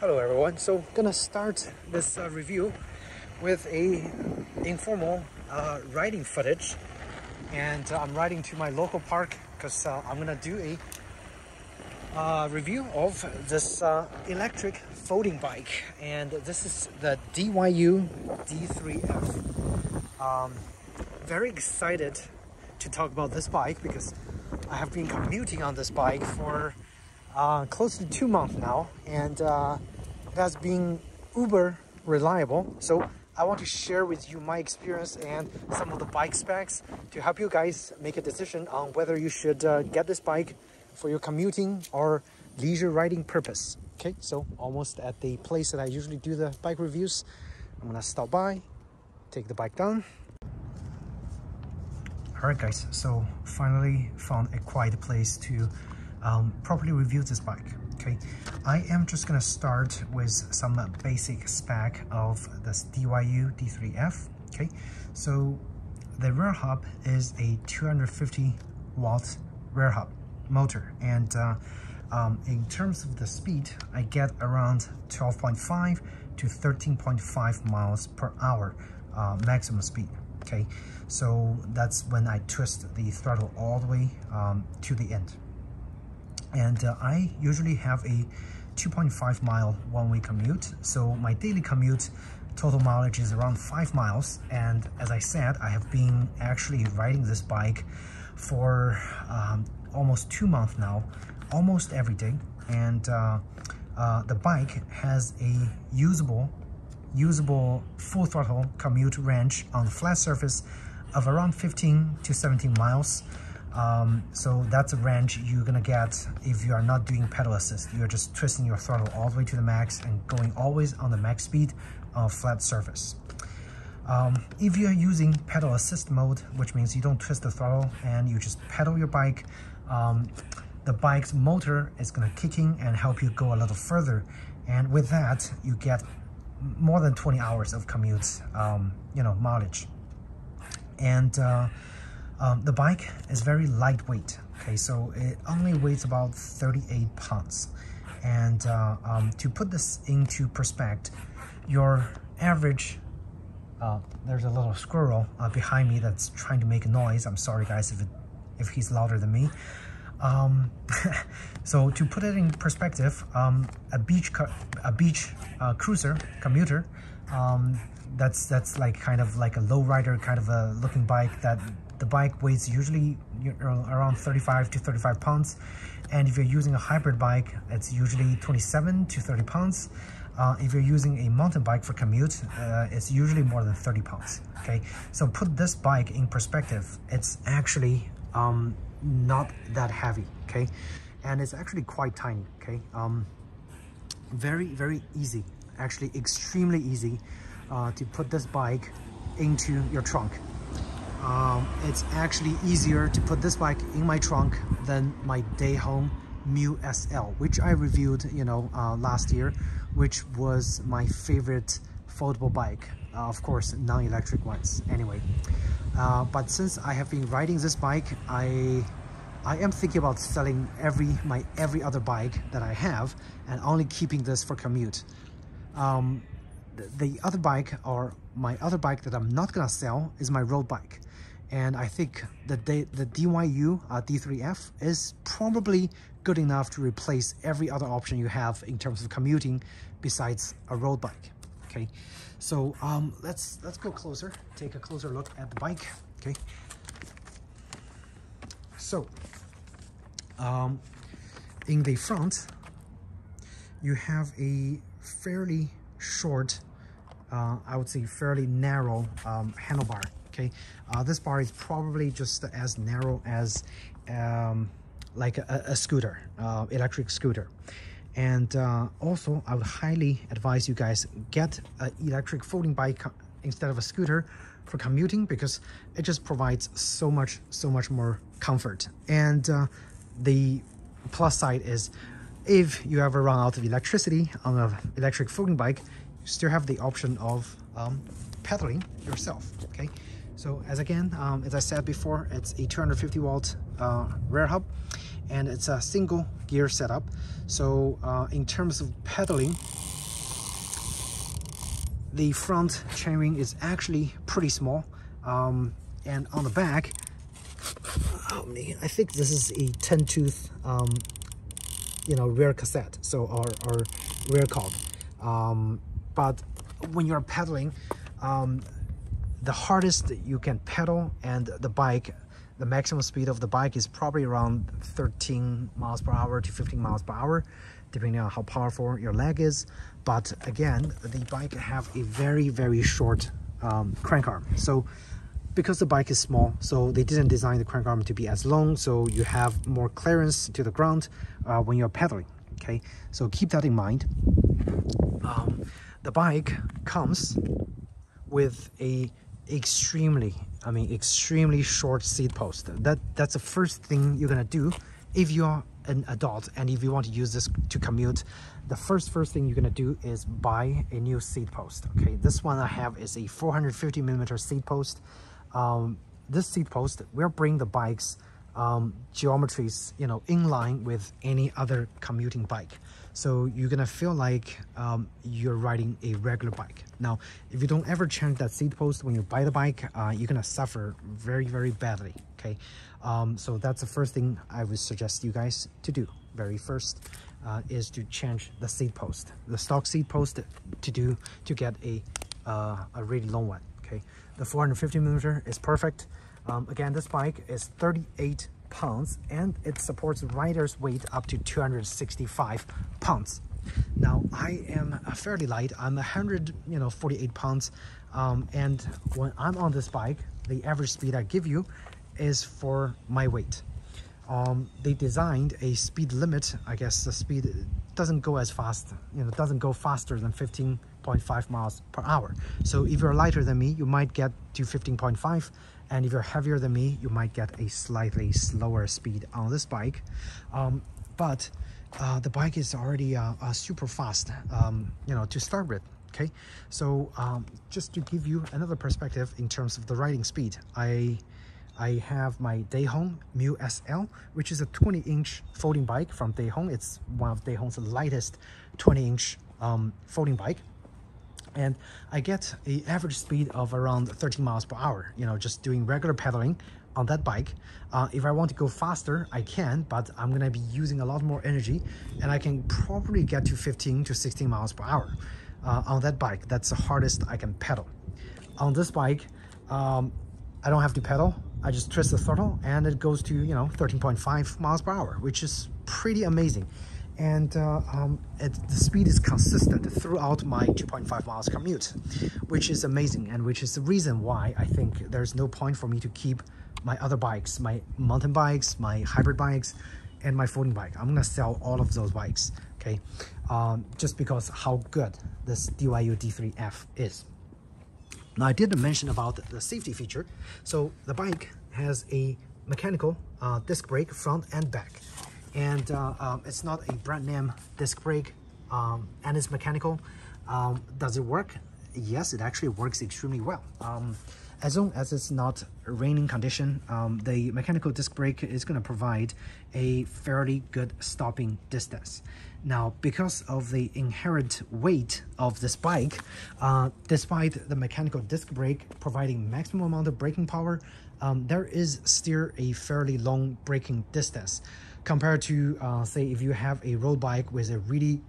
Hello everyone, so gonna start this review with an informal riding footage, and I'm riding to my local park because I'm gonna do a review of this electric folding bike, and this is the DYU D3F. Very excited to talk about this bike because I have been commuting on this bike for close to 2 months now, and it has been uber reliable. So I want to share with you my experience and some of the bike specs to help you guys make a decision on whether you should get this bike for your commuting or leisure riding purpose. Okay, so almost at the place that I usually do the bike reviews. I'm gonna stop by, take the bike down. All right guys, so finally found a quiet place to properly review this bike. Okay, I am just gonna start with some basic spec of this DYU D3F. Okay, so the rear hub is a 250-watt rear hub motor, and in terms of the speed, I get around 12.5 to 13.5 miles per hour maximum speed. Okay, so that's when I twist the throttle all the way to the end. And I usually have a 2.5 mile one-way commute, so my daily commute total mileage is around 5 miles. And as I said, I have been actually riding this bike for almost 2 months now, almost every day. And the bike has a usable full throttle commute range on the flat surface of around 15 to 17 miles. So that's a range you're gonna get if you are not doing pedal assist. You're just twisting your throttle all the way to the max and going always on the max speed on a flat surface. If you're using pedal assist mode, which means you don't twist the throttle and you just pedal your bike, the bike's motor is gonna kick in and help you go a little further. And with that, you get more than 20 hours of commute, mileage. And the bike is very lightweight. Okay, so it only weighs about 38 pounds. And to put this into perspective, your average, there's a little squirrel behind me that's trying to make a noise. I'm sorry guys if he's louder than me. So to put it in perspective, a beach commuter, that's like kind of like a low rider kind of a looking bike. That the bike weighs usually around 35 to 35 pounds. And if you're using a hybrid bike, it's usually 27 to 30 pounds. If you're using a mountain bike for commute, it's usually more than 30 pounds. Okay, so put this bike in perspective, it's actually not that heavy. Okay, and it's actually quite tiny. Okay, very, very easy, actually extremely easy to put this bike into your trunk. It's actually easier to put this bike in my trunk than my Dahon Mu SL, which I reviewed, last year, which was my favorite foldable bike. Of course, non-electric ones anyway. But since I have been riding this bike, I am thinking about selling every other bike that I have and only keeping this for commute. The other bike, or my other bike that I'm not gonna sell, is my road bike. And I think the DYU D3F is probably good enough to replace every other option you have in terms of commuting besides a road bike. Okay, so let's go closer, take a closer look at the bike. Okay, so in the front you have a fairly short, I would say fairly narrow handlebar. Okay, this bar is probably just as narrow as like a scooter, electric scooter. And also I would highly advise you guys get an electric folding bike instead of a scooter for commuting, because it just provides so much more comfort. And the plus side is, if you ever run out of electricity on an electric folding bike, you still have the option of pedaling yourself. Okay, so as I said before, it's a 250-watt rear hub, and it's a single gear setup. So in terms of pedaling, the front chainring is actually pretty small, and on the back, I think this is a 10-tooth, you know, rear cassette, so or rear cord. But when you're pedaling, the hardest you can pedal, and the bike, the maximum speed of the bike is probably around 13 miles per hour to 15 miles per hour, depending on how powerful your leg is. But again, the bike have a very short crank arm. So because the bike is small, so they didn't design the crank arm to be as long, so you have more clearance to the ground when you're pedaling. Okay, so keep that in mind. The bike comes with a extremely short seat post. That's the first thing you're gonna do if you're an adult and if you want to use this to commute. The first thing you're gonna do is buy a new seat post. Okay, this one I have is a 450mm seat post. This seat post will bring the bike's geometries, you know, in line with any other commuting bike, so you're gonna feel like you're riding a regular bike. Now if you don't ever change that seat post when you buy the bike, you're gonna suffer very badly. Okay, so that's the first thing I would suggest you guys to do. Is to change the seat post, the stock seat post, to get a really long one. Okay, the 450mm is perfect. Again, this bike is 38 pounds and it supports rider's weight up to 265 pounds. Now I am fairly light. I'm 148 pounds, and when I'm on this bike, the average speed I give you is for my weight. They designed a speed limit. I guess the speed doesn't go as fast, you know, doesn't go faster than 15.5 miles per hour. So if you're lighter than me, you might get to 15.5, and if you're heavier than me, you might get a slightly slower speed on this bike. But the bike is already super fast, you know, to start with. Okay, so just to give you another perspective in terms of the riding speed, I have my Dahon Mu SL, which is a 20-inch folding bike from Dahon. It's one of Dahon's lightest 20-inch folding bike, and I get an average speed of around 13 miles per hour, you know, just doing regular pedaling on that bike. If I want to go faster, I can, but I'm gonna be using a lot more energy, and I can probably get to 15 to 16 miles per hour on that bike. That's the hardest I can pedal. On this bike, I don't have to pedal. I just twist the throttle and it goes to, you know, 13.5 miles per hour, which is pretty amazing. And the speed is consistent throughout my 2.5 miles commute, which is amazing, and which is the reason why I think there's no point for me to keep my other bikes, my mountain bikes, my hybrid bikes, and my folding bike. I'm gonna sell all of those bikes, okay? Just because how good this DYU D3F is. Now I didn't mention about the safety feature. So the bike has a mechanical disc brake front and back, and it's not a brand name disc brake, and it's mechanical. Does it work? Yes, it actually works extremely well. As long as it's not a raining condition, the mechanical disc brake is going to provide a fairly good stopping distance. Now, because of the inherent weight of this bike, despite the mechanical disc brake providing maximum amount of braking power, there is still a fairly long braking distance compared to, say, if you have a road bike with a really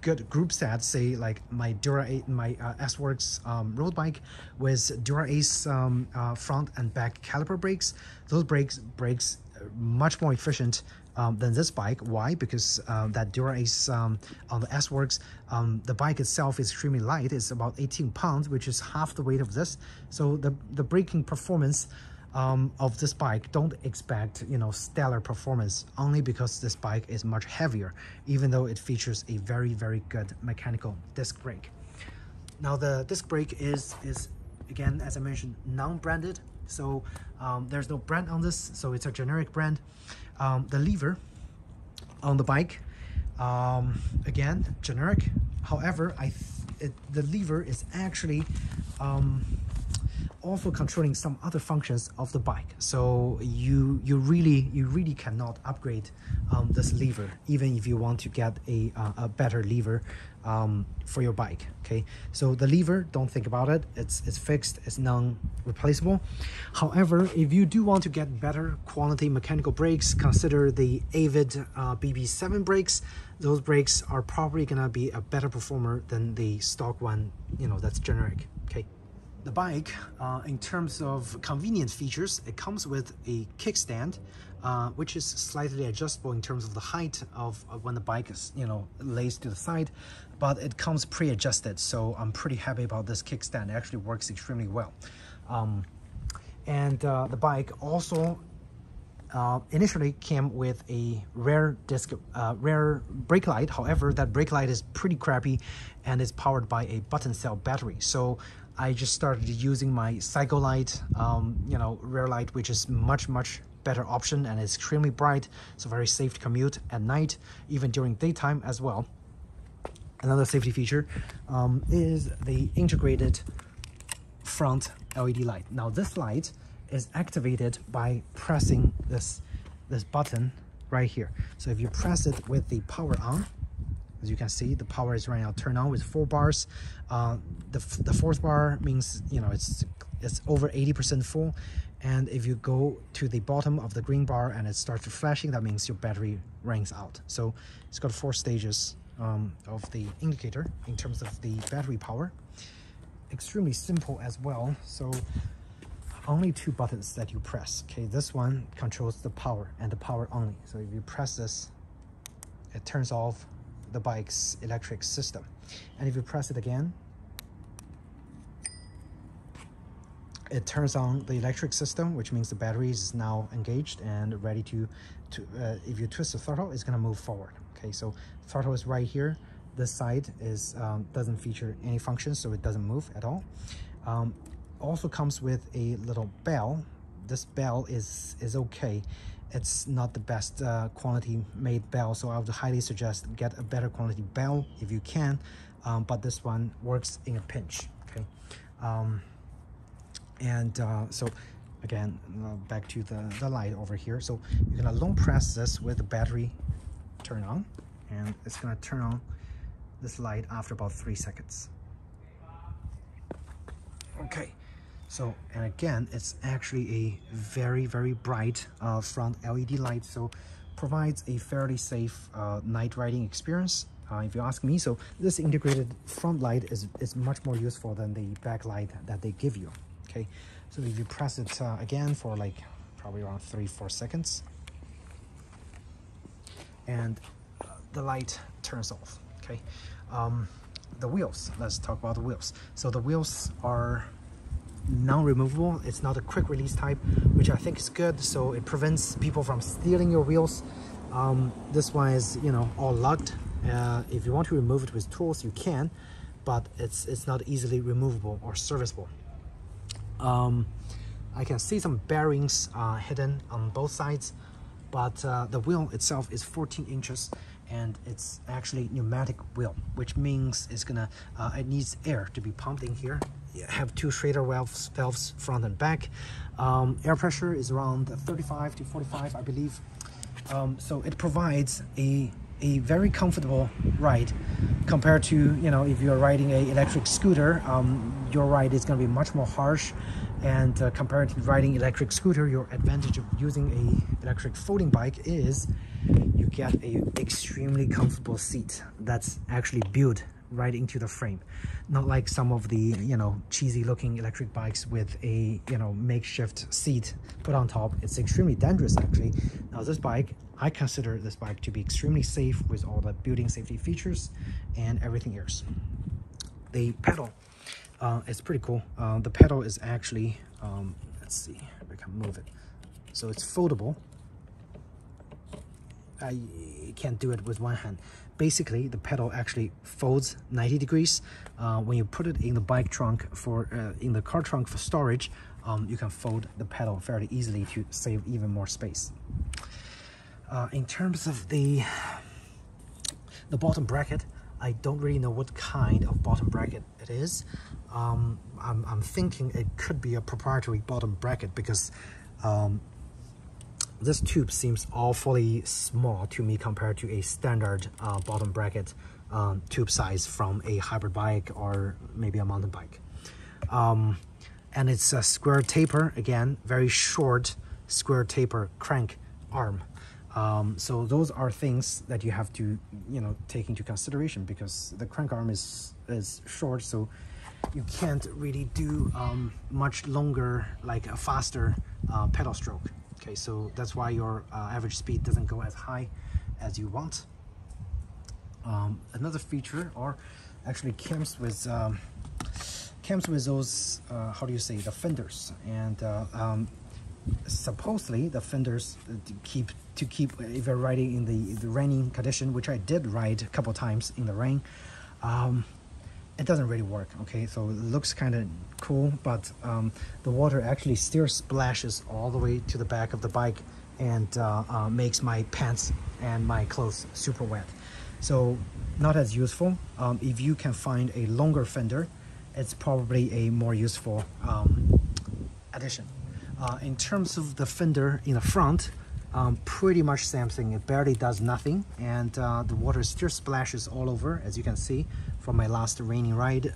good group set, say like my Dura-Ace, my S-Works road bike with Dura-Ace front and back caliper brakes. Those brakes much more efficient than this bike. Why? Because that Dura-Ace on the S-Works, the bike itself is extremely light. It's about 18 pounds, which is half the weight of this. So the braking performance of this bike, don't expect, you know, stellar performance, only because this bike is much heavier, even though it features a very good mechanical disc brake. Now the disc brake is again, as I mentioned, non-branded, so there's no brand on this, so it's a generic brand. The lever on the bike, again, generic. However, the lever is actually also controlling some other functions of the bike. So you really cannot upgrade this lever, even if you want to get a better lever for your bike. Okay, so the lever, don't think about it, it's fixed, it's non-replaceable. However, if you do want to get better quality mechanical brakes, consider the Avid BB7 brakes. Those brakes are probably gonna be a better performer than the stock one, you know, that's generic. Okay, the bike, in terms of convenience features, it comes with a kickstand, which is slightly adjustable in terms of the height of when the bike is, you know, lays to the side, but it comes pre-adjusted, so I'm pretty happy about this kickstand. It actually works extremely well. The bike also initially came with a rear brake light. However, that brake light is pretty crappy and is powered by a button cell battery. So I just started using my cycle light, you know, rear light, which is much better option and is extremely bright. It's a very safe commute at night, even during daytime as well. Another safety feature is the integrated front LED light. Now this light is activated by pressing this button right here. So if you press it with the power on, as you can see, the power is right now turned on with 4 bars. The fourth bar means, you know, it's over 80% full. And if you go to the bottom of the green bar and it starts flashing, that means your battery runs out. So it's got 4 stages of the indicator in terms of the battery power. Extremely simple as well. So only 2 buttons that you press. Okay, this one controls the power and the power only. So if you press this, it turns off the bike's electric system. And if you press it again, it turns on the electric system, which means the battery is now engaged and ready to if you twist the throttle, it's gonna move forward. Okay, so throttle is right here. This side is doesn't feature any function, so it doesn't move at all. Also comes with a little bell. This bell is okay. It's not the best quality made bell, so I would highly suggest get a better quality bell if you can, but this one works in a pinch. Okay, so again, back to the light over here. So you're gonna long press this with the battery turn on, and it's gonna turn on this light after about 3 seconds. Okay, so, and again, it's actually a very bright front LED light, so provides a fairly safe night riding experience, if you ask me. So this integrated front light is much more useful than the back light that they give you. Okay, so if you press it again for like probably around 3-4 seconds, and the light turns off. Okay, the wheels, let's talk about the wheels. So the wheels are non-removable. It's not a quick release type, which I think is good, so it prevents people from stealing your wheels. This one is, you know, all locked. If you want to remove it with tools, you can, but it's not easily removable or serviceable. I can see some bearings hidden on both sides, but the wheel itself is 14 inches, and it's actually pneumatic wheel, which means it's gonna it needs air to be pumped in here. You have 2 Schrader valves front and back. Air pressure is around 35 to 45, I believe. So it provides a very comfortable ride compared to, you know, if you're riding an electric scooter, your ride is gonna be much more harsh. And compared to riding electric scooter, your advantage of using an electric folding bike is you get an extremely comfortable seat that's actually built right into the frame, not like some of the, you know, cheesy looking electric bikes with a, you know, makeshift seat put on top. It's extremely dangerous actually. Now this bike, I consider this bike to be extremely safe with all the built-in safety features and everything else. The pedal, it's pretty cool. The pedal is actually, let's see if I can move it. So it's foldable. I can't do it with one hand. Basically, the pedal actually folds 90 degrees. When you put it in the bike trunk in the car trunk for storage, you can fold the pedal fairly easily to save even more space. In terms of the bottom bracket, I don't really know what kind of bottom bracket it is. I'm thinking it could be a proprietary bottom bracket, because this tube seems awfully small to me compared to a standard bottom bracket tube size from a hybrid bike or maybe a mountain bike. And it's a square taper, again, very short square taper crank arm. So those are things that you have to, take into consideration, because the crank arm is short, so you can't really do much longer, like a faster pedal stroke. Okay, so that's why your average speed doesn't go as high as you want. Another feature, or actually comes with those, how do you say, the fenders, and supposedly the fenders to keep if you're riding in the raining condition, which I did ride a couple times in the rain. It doesn't really work. Okay, so it looks kind of cool, but the water actually still splashes all the way to the back of the bike, and makes my pants and my clothes super wet. So not as useful. If you can find a longer fender, it's probably a more useful addition. In terms of the fender in the front, pretty much same thing. It barely does nothing, and the water still splashes all over, as you can see from my last rainy ride.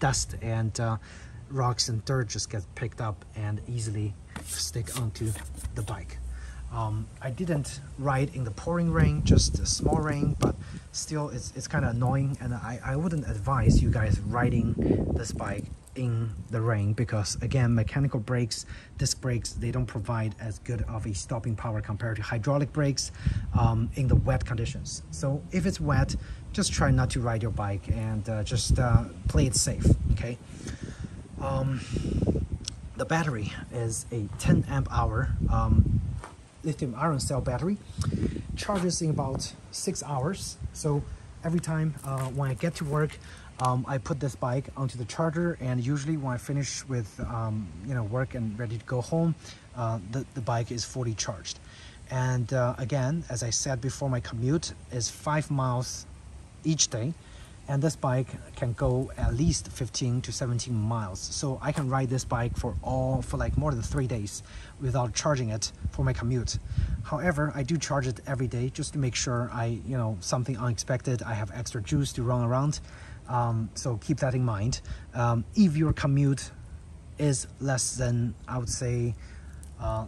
Dust and rocks and dirt just get picked up and easily stick onto the bike. I didn't ride in the pouring rain, just a small rain, but still it's kind of annoying, and I wouldn't advise you guys riding this bike in the rain, because again, mechanical brakes, disc brakes, they don't provide as good of a stopping power compared to hydraulic brakes in the wet conditions. So if it's wet, just try not to ride your bike, and just play it safe, okay? The battery is a 10 amp hour lithium iron cell battery, charges in about 6 hours. So every time when I get to work, I put this bike onto the charger, and usually when I finish with work and ready to go home, the bike is fully charged. And again, as I said before, my commute is 5 miles each day, and this bike can go at least 15 to 17 miles. So I can ride this bike for like more than 3 days without charging it for my commute. However, I do charge it every day just to make sure something unexpected, I have extra juice to run around. So keep that in mind. If your commute is less than, I would say,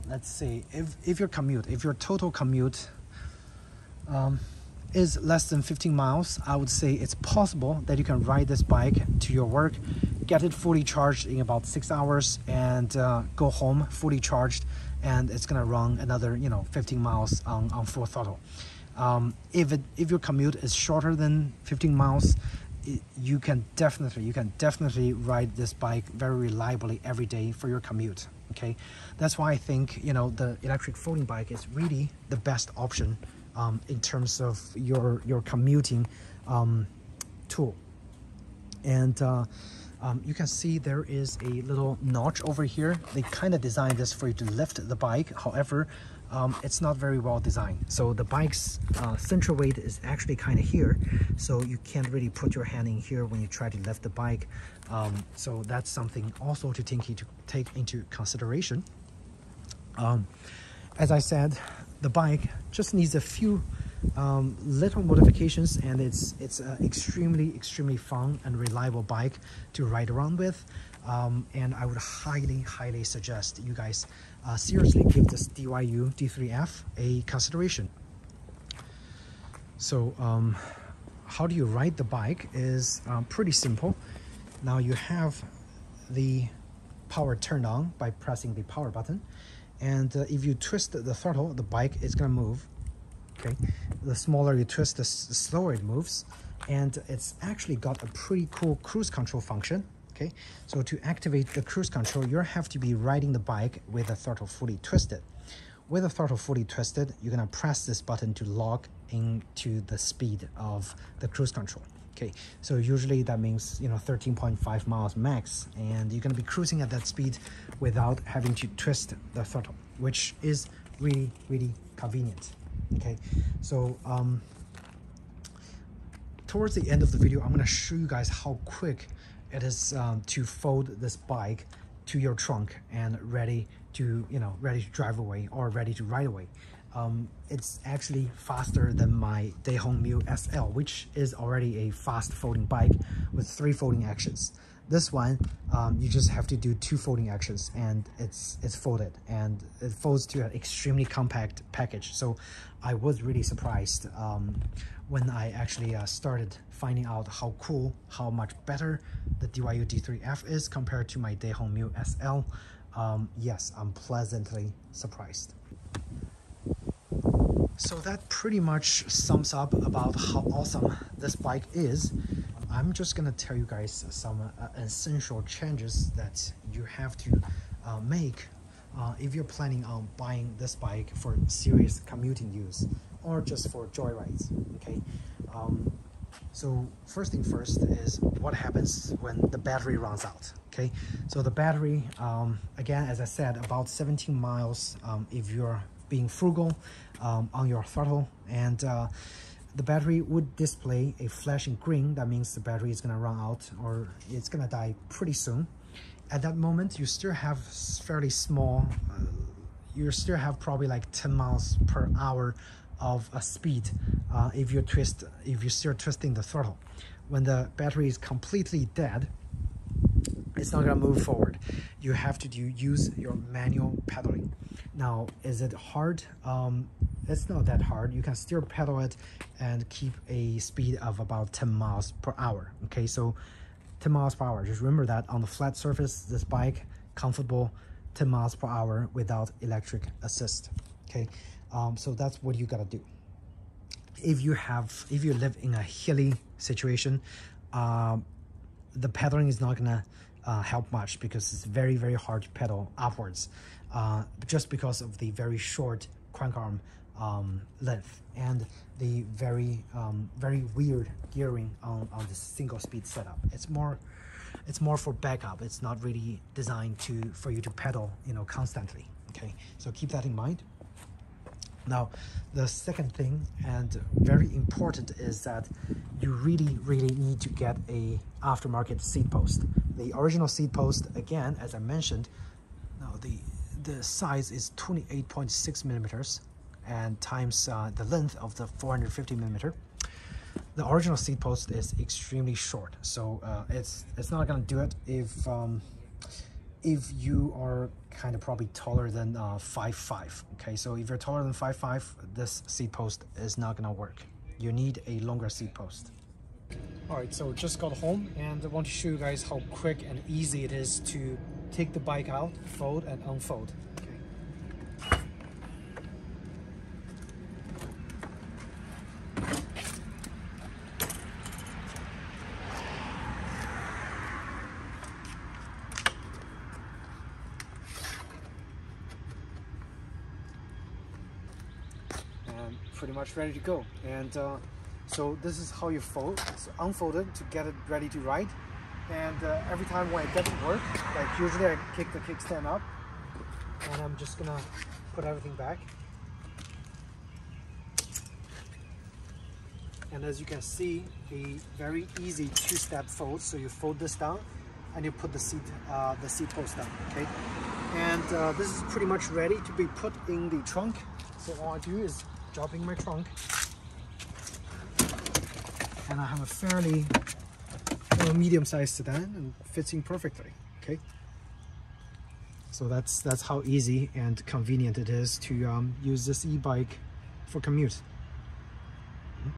let's say, if your total commute is less than 15 miles, I would say it's possible that you can ride this bike to your work, get it fully charged in about 6 hours, and go home fully charged, and it's gonna run another 15 miles on full throttle. If your commute is shorter than 15 miles, you can definitely ride this bike very reliably every day for your commute. Okay, that's why I think the electric folding bike is really the best option in terms of your commuting tool. And you can see there is a little notch over here. They kind of designed this for you to lift the bike. However, it's not very well designed. So the bike's central weight is actually kind of here. So you can't really put your hand in here when you try to lift the bike. So that's something also to take into consideration. As I said, the bike just needs a few little modifications, and it's an extremely fun and reliable bike to ride around with. And I would highly suggest you guys seriously give this DYU D3F a consideration. So how do you ride the bike is pretty simple. Now you have the power turned on by pressing the power button, and if you twist the throttle, the bike is going to move. Okay, the smaller you twist, the slower it moves, and it's actually got a pretty cool cruise control function. Okay, so to activate the cruise control, you have to be riding the bike with the throttle fully twisted. With the throttle fully twisted, you're going to press this button to lock into the speed of the cruise control. Okay, so usually that means 13.5 miles max, and you're going to be cruising at that speed without having to twist the throttle, which is really convenient. Okay, so towards the end of the video, I'm going to show you guys how quick it is to fold this bike to your trunk and ready to, ready to drive away or ready to ride away. It's actually faster than my Dahon Mu SL, which is already a fast folding bike with 3 folding actions. This one, you just have to do 2 folding actions and it's folded, and it folds to an extremely compact package. So I was really surprised when I actually started finding out how cool, how much better the DYU D3F is compared to my Dahon Mu SL. Yes, I'm pleasantly surprised. So that pretty much sums up about how awesome this bike is. I'm just gonna tell you guys some essential changes that you have to make if you're planning on buying this bike for serious commuting use or just for joyrides, okay? So first thing first is what happens when the battery runs out, okay? So the battery, again, as I said, about 17 miles if you're being frugal on your throttle, and the battery would display a flashing green. That means the battery is gonna run out or it's gonna die pretty soon. At that moment, you still have fairly small, you still have probably like 10 miles per hour of a speed if you're still twisting the throttle. When the battery is completely dead, it's not gonna move forward. You have to use your manual pedaling. Now, is it hard? It's not that hard. You can still pedal it and keep a speed of about 10 miles per hour. Okay, so 10 miles per hour. Just remember that on the flat surface, this bike, comfortable 10 miles per hour without electric assist. Okay, so that's what you gotta do. If you live in a hilly situation, the pedaling is not gonna help much because it's very, very hard to pedal upwards just because of the very short crank arm length and the very, very weird gearing on the single speed setup. It's more for backup. It's not really designed for you to pedal, constantly. Okay, so keep that in mind. Now, the second thing, and very important, is that you really, really need to get an aftermarket seat post. The original seat post, again, as I mentioned, now the size is 28.6 millimeters and times the length of the 450 millimeter. The original seat post is extremely short, so it's not going to do it if you are kind of probably taller than 5'5", okay? So if you're taller than 5'5", this seat post is not gonna work. You need a longer seat post. All right, so just got home and I want to show you guys how quick and easy it is to take the bike out, fold and unfold. Pretty much ready to go, and so this is how you fold, so unfold it to get it ready to ride. And every time when it doesn't work, like usually I kick the kickstand up and I'm just gonna put everything back, and as you can see, a very easy two-step fold. So you fold this down and you put the seat post down, okay? And this is pretty much ready to be put in the trunk. So all I do is dropping my trunk, and I have a fairly medium-sized sedan and fits in perfectly. Okay, so that's how easy and convenient it is to use this e-bike for commute.